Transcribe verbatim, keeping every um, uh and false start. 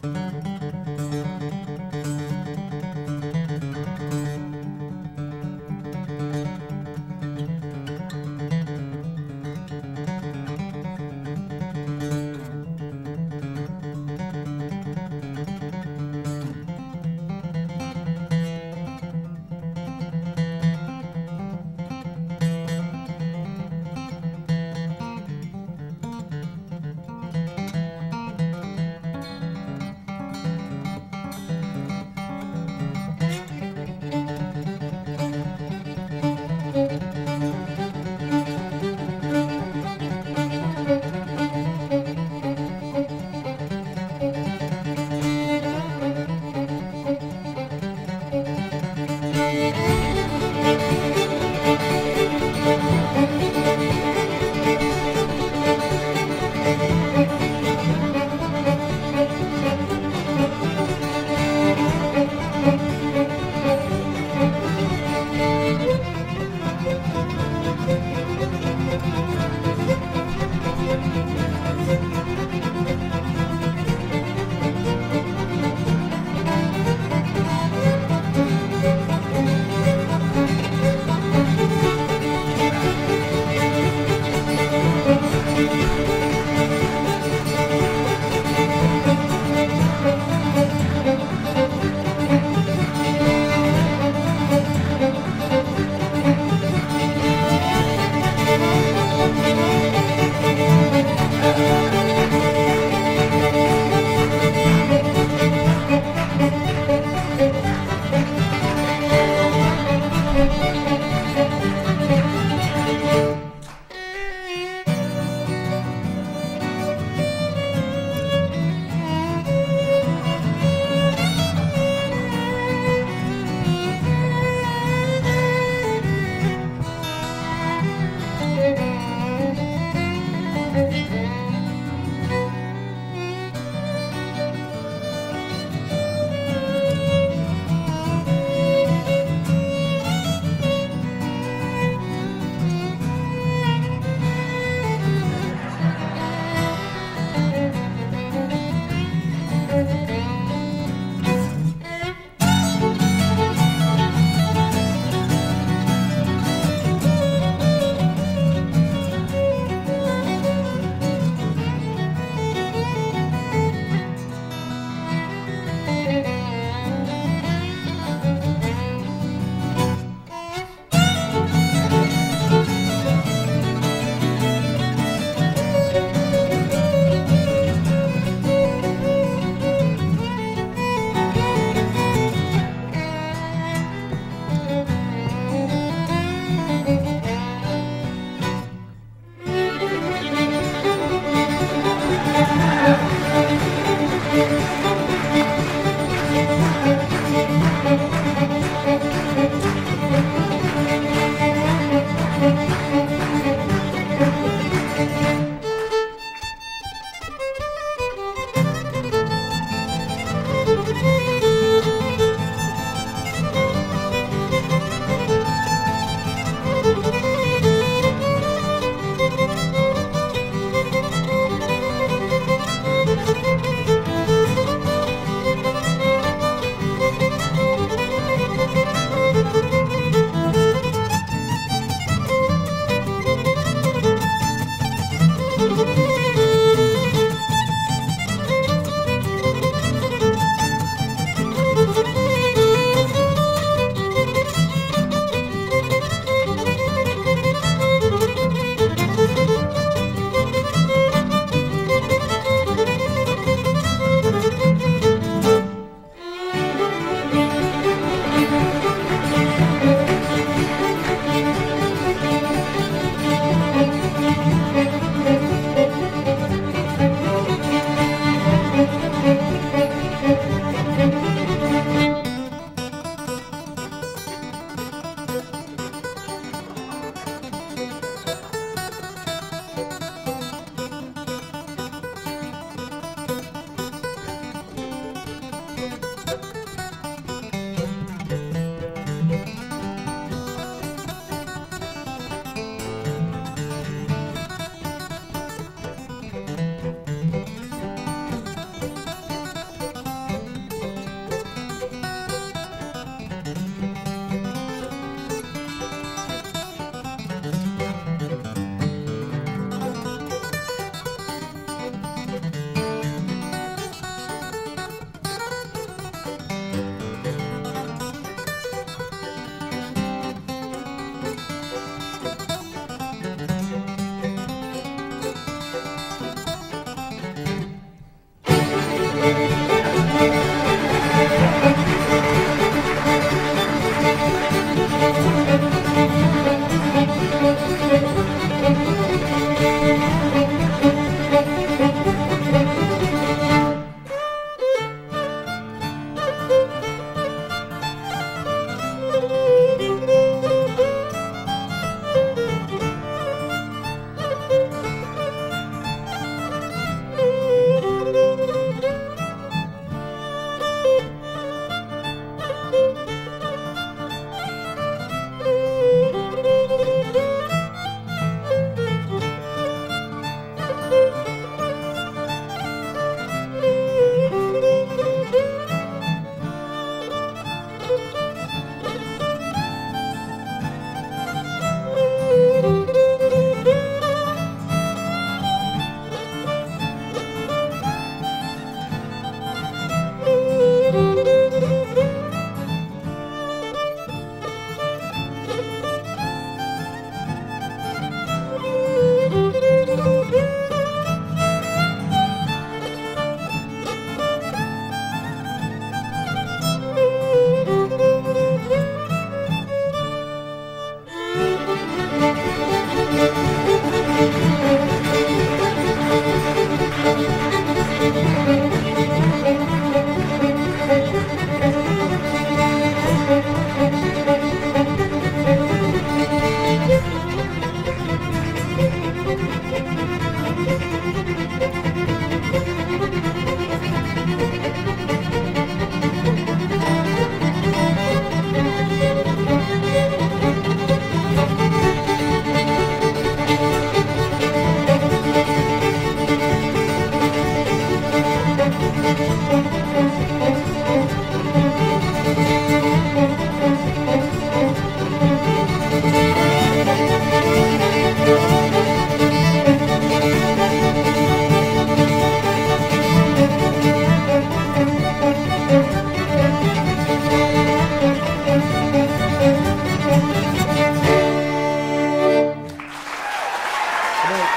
We